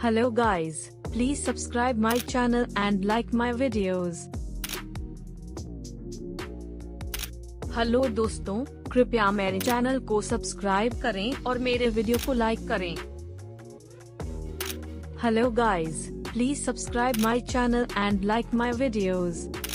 Hello guys, please subscribe my channel and like my videos. Hello दोस्तों, कृपया मेरे channel को सब्सक्राइब करें और मेरे वीडियो को लाइक करें. Hello guys, please subscribe my channel and like my videos.